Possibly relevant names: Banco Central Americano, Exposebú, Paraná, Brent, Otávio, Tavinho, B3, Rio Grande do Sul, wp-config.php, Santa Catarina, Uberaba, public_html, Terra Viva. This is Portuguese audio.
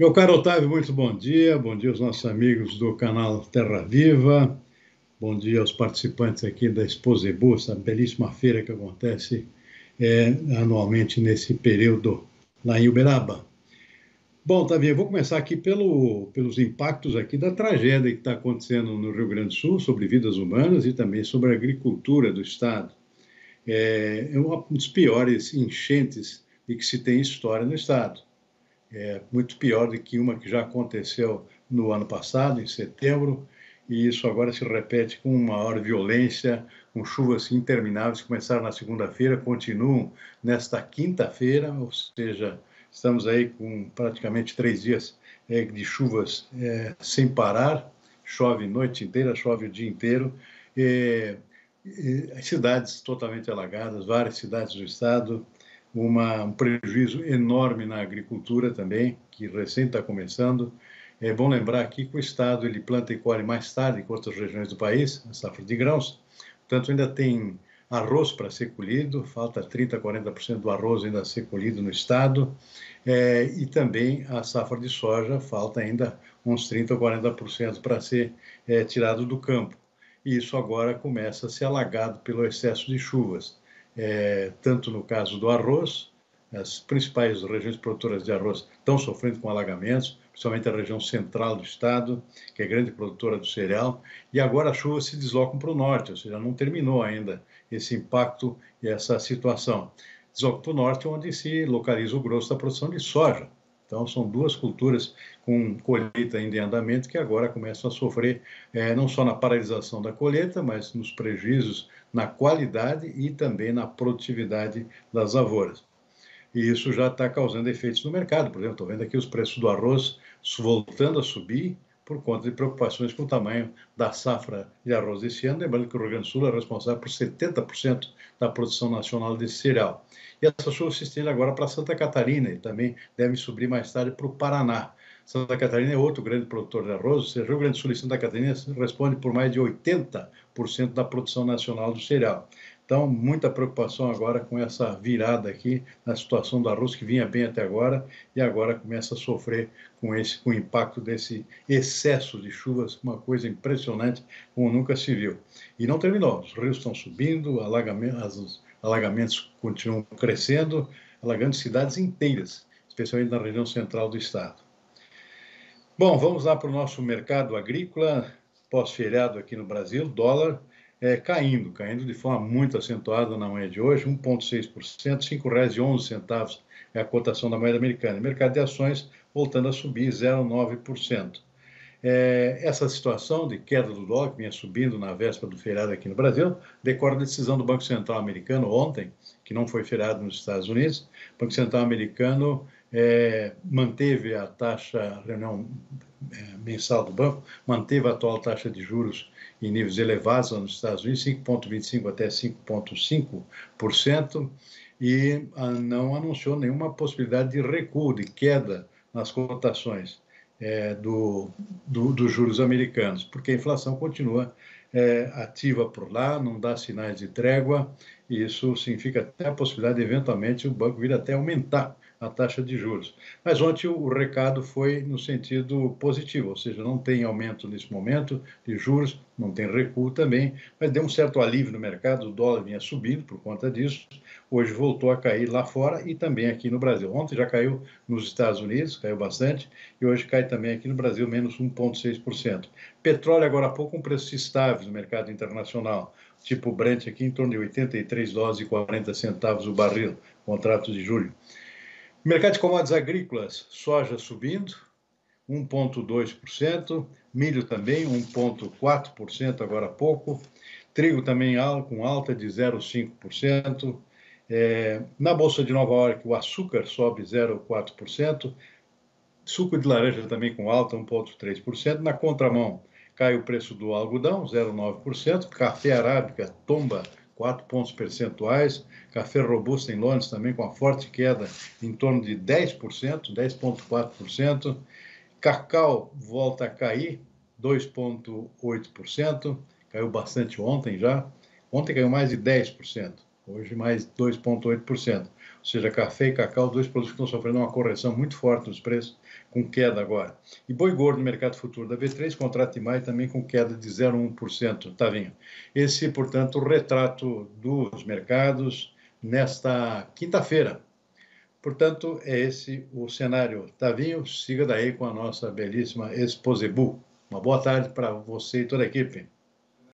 Meu caro Otávio, muito bom dia aos nossos amigos do canal Terra Viva, bom dia aos participantes aqui da Exposebú, essa belíssima feira que acontece anualmente nesse período lá em Uberaba. Bom, Tavinho, eu vou começar aqui pelos impactos aqui da tragédia que está acontecendo no Rio Grande do Sul sobre vidas humanas e também sobre a agricultura do estado. É um dos piores enchentes de que se tem história no estado. É muito pior do que uma que já aconteceu no ano passado, em setembro, e isso agora se repete com maior violência, com chuvas intermináveis que começaram na segunda-feira, continuam nesta quinta-feira, ou seja, estamos aí com praticamente 3 dias de chuvas sem parar, chove noite inteira, chove o dia inteiro, cidades totalmente alagadas, várias cidades do estado, um prejuízo enorme na agricultura também, que recém está começando. É bom lembrar aqui que o estado ele planta e colhe mais tarde que outras regiões do país, a safra de grãos, portanto ainda tem arroz para ser colhido, falta 30%, 40% do arroz ainda a ser colhido no estado, e também a safra de soja falta ainda uns 30% ou 40% para ser tirado do campo. E isso agora começa a ser alagado pelo excesso de chuvas. Tanto no caso do arroz, as principais regiões produtoras de arroz estão sofrendo com alagamentos, principalmente a região central do estado, que é grande produtora do cereal, e agora as chuvas se deslocam para o norte, ou seja, não terminou ainda esse impacto e essa situação. Deslocam para o norte, onde se localiza o grosso da produção de soja. Então, são 2 culturas com colheita ainda em andamento que agora começam a sofrer, não só na paralisação da colheita, mas nos prejuízos na qualidade e também na produtividade das lavouras. E isso já está causando efeitos no mercado. Por exemplo, estou vendo aqui os preços do arroz voltando a subir por conta de preocupações com o tamanho da safra de arroz desse ano. Lembrando que o Rio Grande do Sul é responsável por 70% da produção nacional desse cereal. E essa chuva se estende agora para Santa Catarina e também deve subir mais tarde para o Paraná. Santa Catarina é outro grande produtor de arroz, ou seja, Rio Grande do Sul e Santa Catarina respondem por mais de 80% da produção nacional do cereal. Então, muita preocupação agora com essa virada aqui na situação do arroz, que vinha bem até agora, e agora começa a sofrer com o impacto desse excesso de chuvas, uma coisa impressionante, como nunca se viu. E não terminou, os rios estão subindo, os alagamentos continuam crescendo, alagando cidades inteiras, especialmente na região central do estado. Bom, vamos lá para o nosso mercado agrícola, pós-feriado aqui no Brasil, dólar caindo de forma muito acentuada na manhã de hoje, 1,6%, R$5,11 é a cotação da moeda americana. O mercado de ações voltando a subir 0,9%. Essa situação de queda do dólar, que vinha subindo na véspera do feriado aqui no Brasil, decorre da decisão do Banco Central Americano ontem, que não foi feriado nos Estados Unidos. O Banco Central Americano manteve a taxa, reunião mensal do banco, manteve a atual taxa de juros em níveis elevados nos Estados Unidos, 5,25% até 5,5%, e não anunciou nenhuma possibilidade de recuo, de queda nas cotações dos juros americanos, porque a inflação continua ativa por lá, não dá sinais de trégua, e isso significa até a possibilidade de, eventualmente, o banco vir até aumentar a taxa de juros. Mas ontem o recado foi no sentido positivo, ou seja, não tem aumento nesse momento de juros, não tem recuo também, mas deu um certo alívio no mercado, o dólar vinha subindo por conta disso, hoje voltou a cair lá fora e também aqui no Brasil. Ontem já caiu nos Estados Unidos, caiu bastante, e hoje cai também aqui no Brasil, menos 1,6%. Petróleo agora há pouco com preços estáveis no mercado internacional, tipo Brent aqui em torno de $83,40 o barril, contrato de julho. Mercado de commodities agrícolas, soja subindo, 1,2%, milho também, 1,4% agora há pouco, trigo também com alta de 0,5%, na Bolsa de Nova York o açúcar sobe 0,4%, suco de laranja também com alta, 1,3%, na contramão cai o preço do algodão, 0,9%, café arábica tomba 4 pontos percentuais, café robusto em Londres também com uma forte queda em torno de 10%, 10,4%, cacau volta a cair, 2,8%, caiu bastante ontem já, ontem caiu mais de 10%, Hoje mais 2,8%. Ou seja, café e cacau, dois produtos que estão sofrendo uma correção muito forte nos preços, com queda agora. E boi gordo no mercado futuro da B3, contrato de maio também com queda de 0,1%, Tavinho. Esse, portanto, o retrato dos mercados nesta quinta-feira. Portanto, é esse o cenário. Tavinho, siga daí com a nossa belíssima Exposebú. Uma boa tarde para você e toda a equipe.